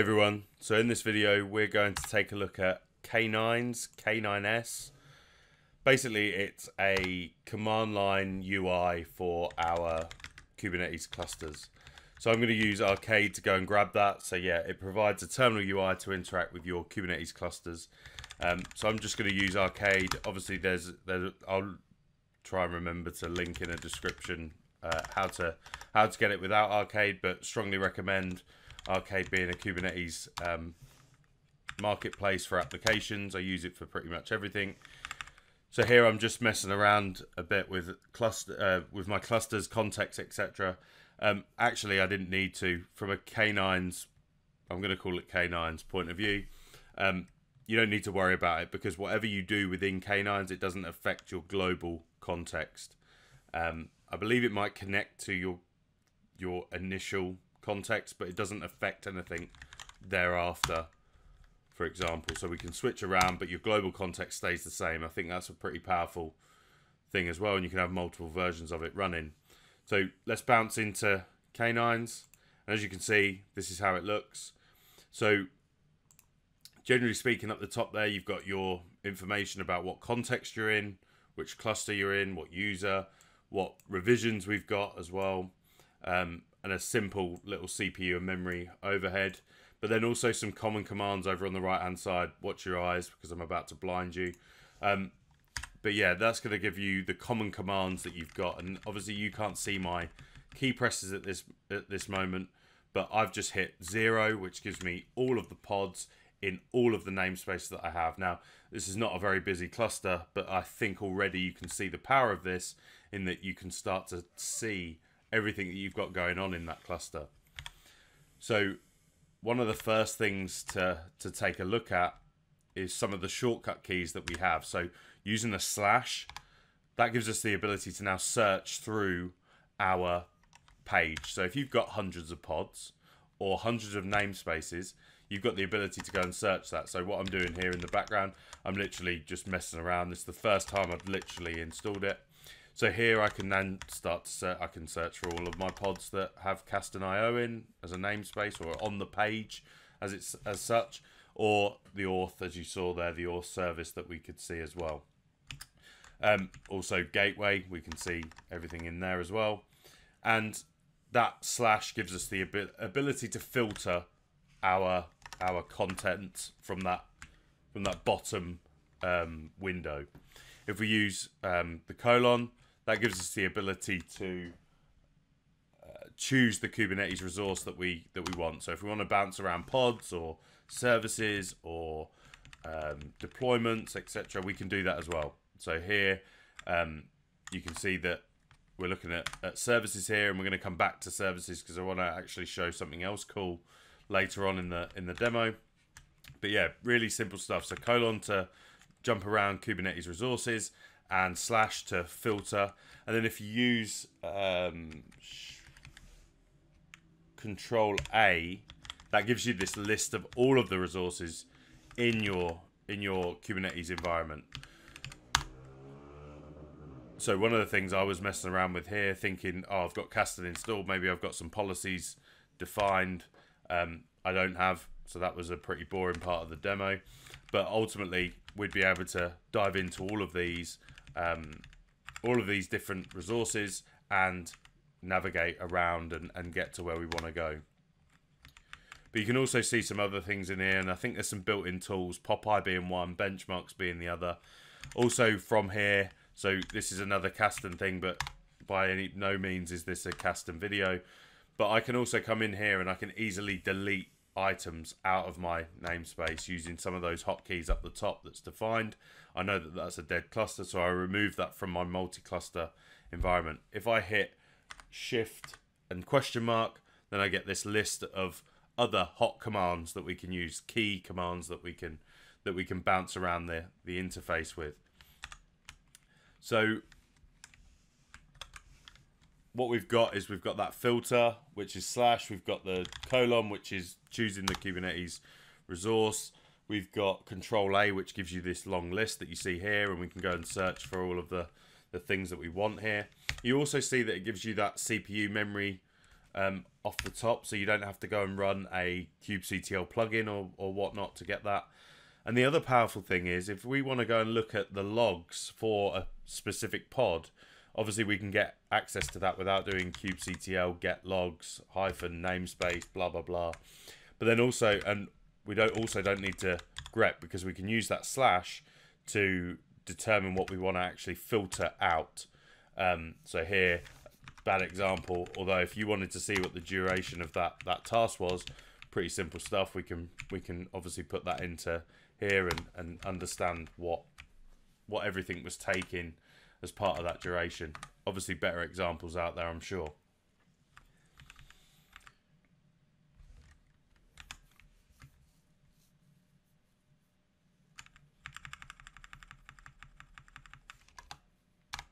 Hi everyone, so in this video we're going to take a look at K9s, K9s. Basically it's a command line UI for our Kubernetes clusters. So I'm going to use Arkade to go and grab that. So yeah, it provides a terminal UI to interact with your Kubernetes clusters. So I'm just going to use Arkade. Obviously I'll try and remember to link in a description how to get it without Arkade, but strongly recommend Arkade being a Kubernetes marketplace for applications. I use it for pretty much everything. So here I'm just messing around a bit with my clusters, context, etc. Actually, I didn't need to. From a K9s, I'm going to call it K9s point of view, you don't need to worry about it because whatever you do within K9s, it doesn't affect your global context. I believe it might connect to your initial context, but it doesn't affect anything thereafter, for example. So we can switch around, but your global context stays the same. I think that's a pretty powerful thing as well, and you can have multiple versions of it running. So let's bounce into K9s, and as you can see, this is how it looks. So generally speaking, up the top there, you've got your information about what context you're in, which cluster you're in, what user, what revisions we've got as well, and a simple little CPU and memory overhead, but then also some common commands over on the right hand side. Watch your eyes because I'm about to blind you. But yeah, that's going to give you the common commands that you've got, and obviously you can't see my key presses at this moment, but I've just hit 0, which gives me all of the pods in all of the namespace that I have. Now, this is not a very busy cluster, but I think already you can see the power of this in that you can start to see everything that you've got going on in that cluster. So one of the first things to take a look at is some of the shortcut keys that we have. So using a slash, that gives us the ability to now search through our page. So if you've got hundreds of pods or hundreds of namespaces, you've got the ability to go and search that. So what I'm doing here in the background, I'm literally just messing around. This is the first time I've literally installed it. So here I can then start to search. I can search for all of my pods that have Kasten IO in as a namespace or on the page as such, or the auth, as you saw there, the auth service that we could see as well. Also gateway, we can see everything in there as well. And that slash gives us the ability to filter our content from that bottom window. If we use the colon, that gives us the ability to choose the Kubernetes resource that we want. So if we want to bounce around pods or services or deployments, etc., we can do that as well. So here you can see that we're looking at services here, and we're going to come back to services because I want to actually show something else cool later on in the demo. But yeah, really simple stuff. So colon to jump around Kubernetes resources, and slash to filter. And then if you use Control A, that gives you this list of all of the resources in your Kubernetes environment. So one of the things I was messing around with here, thinking, oh, I've got Kasten installed, maybe I've got some policies defined. I don't have, so that was a pretty boring part of the demo. But ultimately, we'd be able to dive into all of these different resources and navigate around and get to where we want to go. But you can also see some other things in here, and I think there's some built-in tools, Popeye being one, Benchmarks being the other. Also from here, so this is another Kasten thing, but by no means is this a Kasten video. But I can also come in here and I can easily delete items out of my namespace using some of those hotkeys up the top that's defined. I know that that's a dead cluster, so I remove that from my multi-cluster environment. If I hit shift and question mark, then I get this list of other hot commands that we can use, key commands that we can bounce around the interface with. So what we've got is we've got that filter, which is slash, we've got the colon, which is choosing the Kubernetes resource, we've got Control A, which gives you this long list that you see here, and we can go and search for all of the things that we want here. You also see that it gives you that CPU memory off the top, so you don't have to go and run a kubectl plugin or whatnot to get that. And the other powerful thing is, if we want to go and look at the logs for a specific pod, obviously we can get access to that without doing kubectl get logs -namespace blah blah blah. But then also, and we don't need to grep, because we can use that / to determine what we want to actually filter out. So here, bad example, although if you wanted to see what the duration of that task was, pretty simple stuff. We can obviously put that into here and understand what everything was taking as part of that duration. Obviously better examples out there, I'm sure.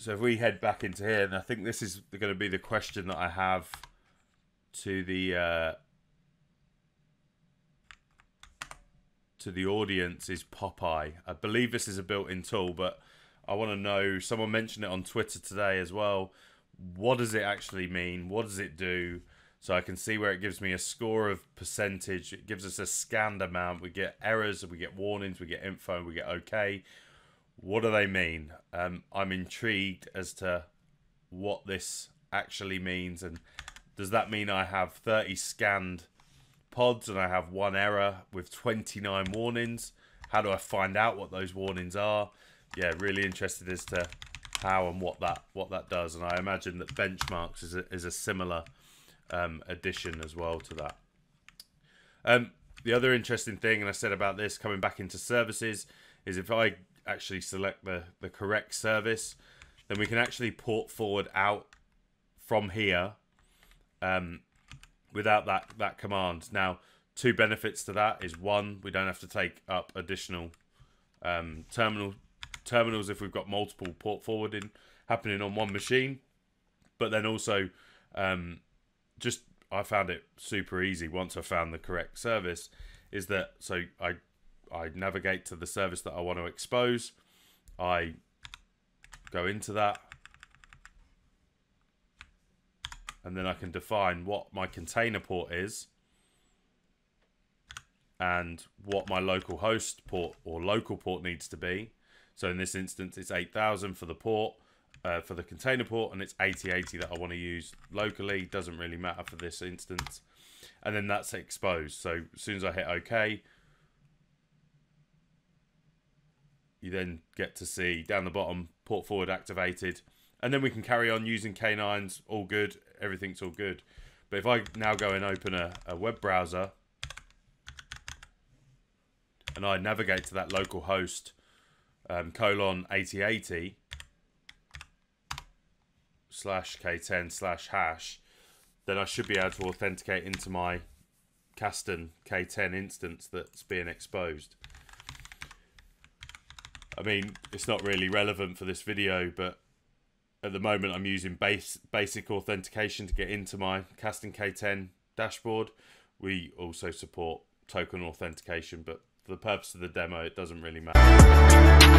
So if we head back into here, and I think this is going to be the question that I have to the audience is Popeye. I believe this is a built-in tool, but I want to know, someone mentioned it on Twitter today as well, what does it actually mean? What does it do? So I can see where it gives me a score of percentage. It gives us a scanned amount. We get errors, we get warnings, we get info, we get okay. What do they mean? I'm intrigued as to what this actually means. And does that mean I have 30 scanned pods and I have 1 error with 29 warnings? How do I find out what those warnings are? Yeah, really interested as to how and what that does. And I imagine that Benchmarks is a similar addition as well to that. The other interesting thing, and I said about this coming back into services, is if I actually select the correct service, then we can actually port forward out from here without that command. Now, 2 benefits to that is, 1, we don't have to take up additional terminals if we've got multiple port forwarding happening on 1 machine. But then also, just I found it super easy once I found the correct service, is that so I navigate to the service that I want to expose. I go into that, and then I can define what my container port is and what my local host port or local port needs to be. So in this instance, it's 8,000 for the port, for the container port, and it's 8080 that I want to use locally. Doesn't really matter for this instance. And then that's exposed. So as soon as I hit OK, you then get to see down the bottom, port forward activated. And then we can carry on using K9s, all good, everything's all good. But if I now go and open a web browser and I navigate to that local host, :8080/K10/#, then I should be able to authenticate into my Kasten K10 instance that's being exposed. I mean, it's not really relevant for this video, but at the moment I'm using basic authentication to get into my Kasten K10 dashboard. We also support token authentication, but for the purpose of the demo, it doesn't really matter.